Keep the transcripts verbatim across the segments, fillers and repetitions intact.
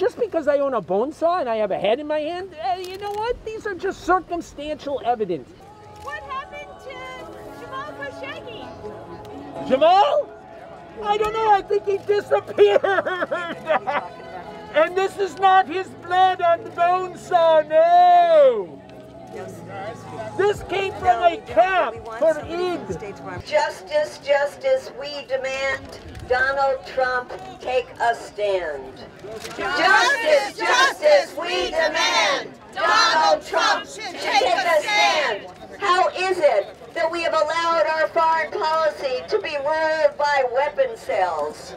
just because I own a bone saw and I have a head in my hand, uh, you know what? These are just circumstantial evidence. What happened to Jamal Khashoggi? Jamal? I don't know. I think he disappeared. And this is not his blood on the bone saw, no. This came from a camp for Eid. Justice, justice, we demand. Donald Trump, take a stand. Justice, justice, we demand. Donald Trump, take a stand. How is it that we have allowed our foreign policy to be ruled by weapon sales?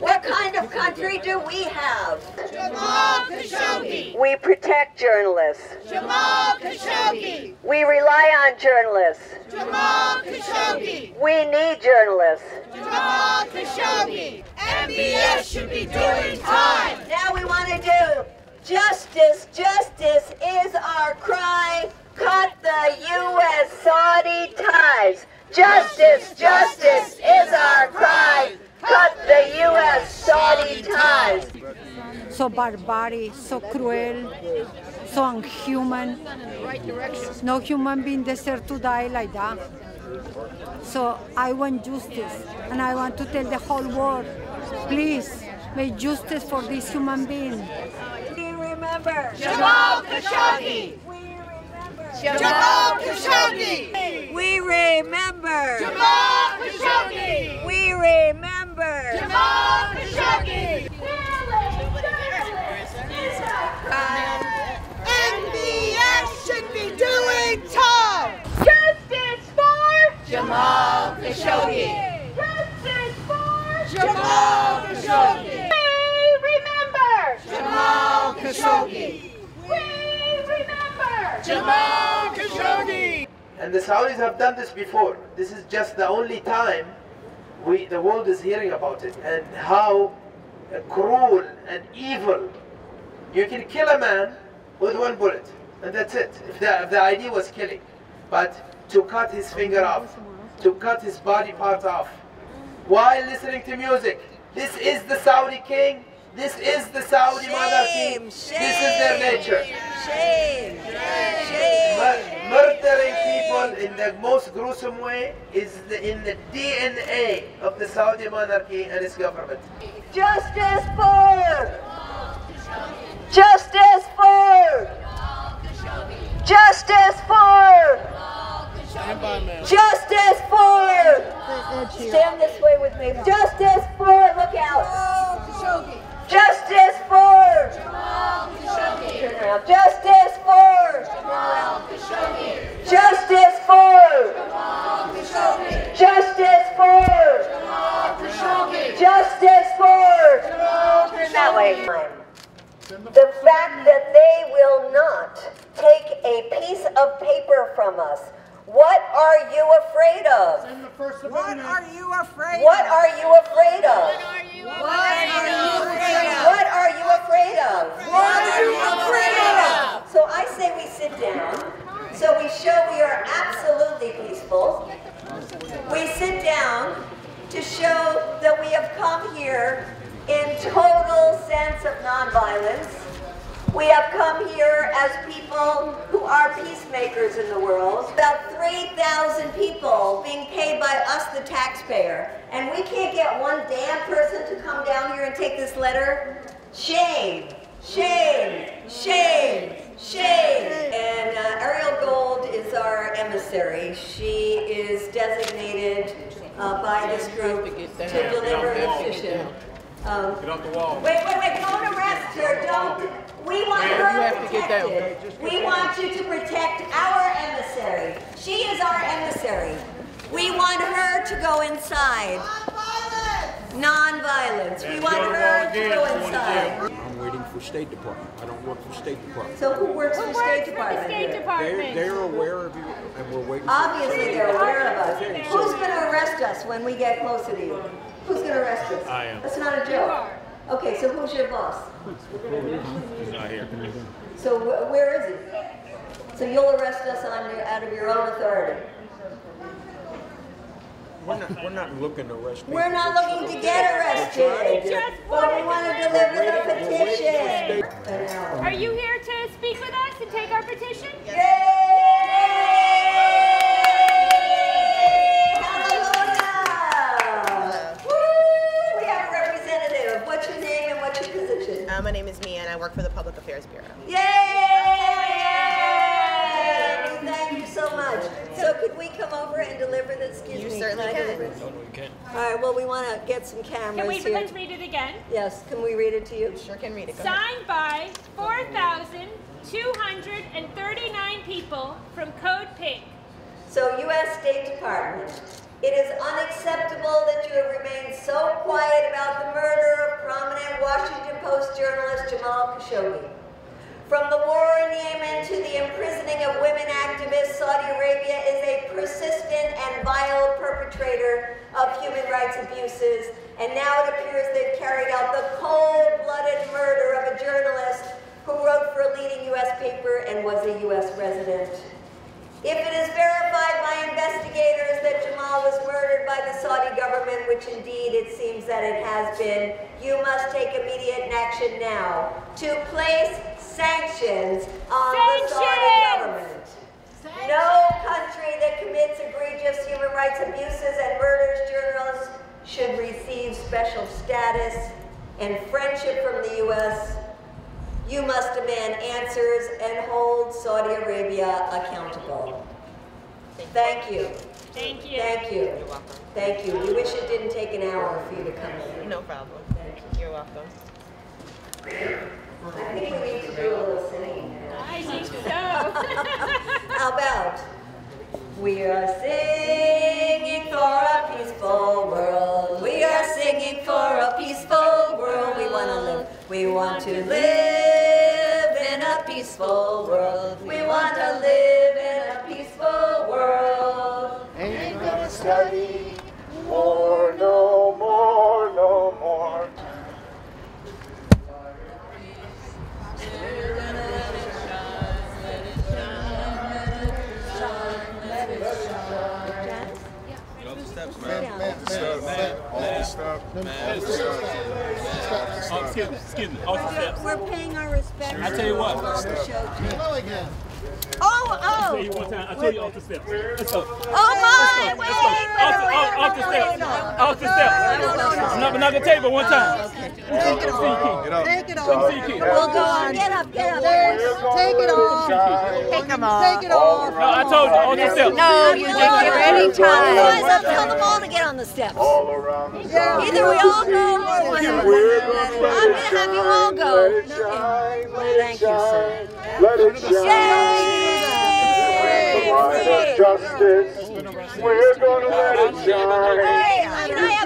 What kind of country do we have? Jamal Khashoggi. We protect journalists. Jamal Khashoggi. We rely on journalists. Jamal Khashoggi. We need journalists. Jamal Khashoggi. M B S should be doing time. Now we want to do justice. Justice is our cry. Cut the U S Saudi ties. Justice, justice is our cry. Cut the U S Saudi ties. So barbaric, so cruel, so unhuman. No human being deserves to die like that. So I want justice, and I want to tell the whole world, please, make justice for this human being. We remember Jamal Khashoggi. We remember Jamal Khashoggi. We remember Jamal Khashoggi. We remember. Jamal Khashoggi! M B S should be doing time! Justice for Jamal Khashoggi! Justice for Jamal Khashoggi! We remember Jamal Khashoggi! We remember Jamal Khashoggi! And the Saudis have done this before. This is just the only time We, the world is hearing about it, and how cruel and evil. You can kill a man with one bullet, and that's it, if the, if the idea was killing. But to cut his finger off, to cut his body part off, while listening to music. This is the Saudi king, this is the Saudi monarchy, this is their nature. Shame, shame, but, murdering people in the most gruesome way is in the D N A of the Saudi monarchy and its government. Justice for! Justice for! Justice for! Justice for! Stand this way with me. Justice for! Look out! Justice for! Turn around. Justice for! Justice for! Justice for! Justice for! That way. The fact that they will not take a piece of paper from us. What are you afraid of? What are you afraid of? What are you afraid of? What are you afraid of? What are you afraid of? What are you afraid of? So I say we sit down. So we show we are absolutely peaceful. We sit down to show that we have come here in total sense of nonviolence. We have come here as people who are peacemakers in the world. About three thousand people being paid by us, the taxpayer. And we can't get one damn person to come down here and take this letter? Shame, shame, shame, shame. And uh, Ariel Gold is our emissary. She is designated uh, by this group to deliver a mission. Um, get off the wall. Wait, wait, wait, don't arrest her, don't. We want her protected. We want you to protect our emissary. She is our emissary. We want her to go inside. Non-violence. Non-violence. We want her to go inside. I'm waiting for State Department. I don't work for State Department. So who works for State Department? State Department. They're, they're aware of you, and we're waiting. Obviously, they're aware of us. Who's going to arrest us when we get close to you? Who's going to arrest us? I am. That's not a joke. Okay, so who's your boss? He's not here. So wh where is he? So you'll arrest us on your, out of your own authority. We're not, we're not looking to arrest people. We're not looking to get arrested. But we want to deliver the petition. you here to speak with us and take our petition? Yes. Yay! Yay! Hallelujah! Woo! We have a representative. What's your name and what's your position? Uh, my name is Mia and I work for the Public Affairs Bureau. Yay! Thank you so much. So could we come over and deliver this? Excuse you me. certainly can. can. Totally can. All right, well, we want to get some cameras Can we here. Let's read it again? Yes, can we read it to you? Sure can read it. Go Signed ahead. by four thousand two hundred thirty-nine people from Code Pink. So, U S State Department, it is unacceptable that you have remained so quiet about the murder of prominent Washington Post journalist Jamal Khashoggi. From the war in Yemen to the imprisoning of women activists, Saudi Arabia is a persistent and vile perpetrator of human rights abuses, and now it appears they've carried out the cold-blooded murder of a journalist who wrote for a leading U S paper and was a U S resident. If it is verified by investigators that Jamal was murdered by the Saudi government, which indeed it seems that it has been, you must take immediate action now to place sanctions on sanctions. the Saudi government. Sanctions. No country that commits egregious human rights abuses and murders journalists should receive special status and friendship from the U S You must demand answers and hold Saudi Arabia accountable. Thank you. Thank you. Thank you. You're welcome. Thank you. We wish it didn't take an hour for you to come in. No problem. Thank you. You're welcome. I think we need to do a little singing. I think so. How about, we are singing for a peaceful world. We are singing for a peaceful world. We want to live. We want to live in a peaceful world. We want to live in a peaceful world. Ain't gonna study war no more, no more. We're paying our respects. I tell you what. Hello again. Oh, oh. I'll tell you one time. I'll tell you off the steps. Let's go. Oh, my. Wait, off the steps. Off the steps. I'm not going to tell you, but one time. Take it off. Take it off. We'll go on. Get up. Get up. Take it off. Take them off. Take it off. No, I told you. Off the steps. No, you didn't. You're any time. Boys, I'll tell them all to get on the steps. All around the side. Either we all go or one of us. I'm going to have you all go. Thank you, sir. Let it shine. Justice. We're going to let it shine.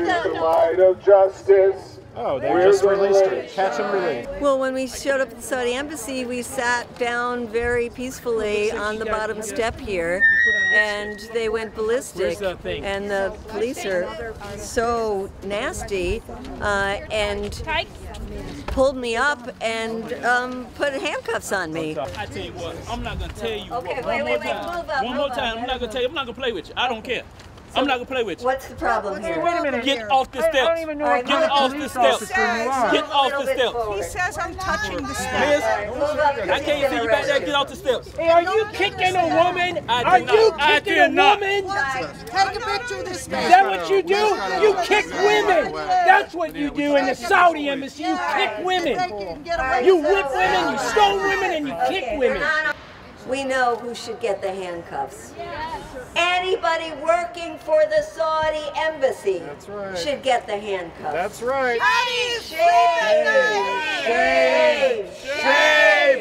The light of justice. Oh, they just released it. Catch and release. Well, when we showed up at the Saudi embassy, we sat down very peacefully on the bottom step here, and they went ballistic. And the police are so nasty, uh, and pulled me up and um, put handcuffs on me. I tell you what, I'm not gonna tell you. Okay, wait, wait, wait, move up. One more time, I'm not gonna tell you. I'm not gonna play with you. I don't care. So I'm not going to play with you. What's the problem here? Wait a minute. Get off the steps. I don't even know what Get off the steps. Get off the steps. He says I'm touching the steps. I can't see you back there. Get off the steps. Hey, are you kicking a woman? Are you kicking a woman? Take a picture of this man. Is that what you do? You kick women. That's what you do in the Saudi embassy. You kick women. You whip women, you stone women, and you kick women. We know who should get the handcuffs. Yes. Anybody working for the Saudi embassy That's right. should get the handcuffs. That's right. Shame! Shame!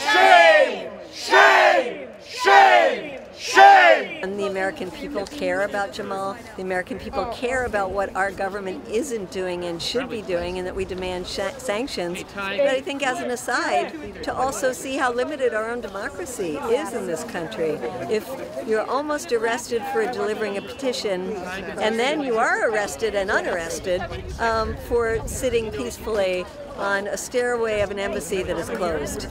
Shame! Shame! Shame! Shame! Shame! Shame! And the American people care about Jamal. The American people care about what our government isn't doing and should be doing, and that we demand sh sanctions. But I think, as an aside, to also see how limited our own democracy is in this country. If you're almost arrested for delivering a petition, and then you are arrested and unarrested um, for sitting peacefully on a stairway of an embassy that is closed.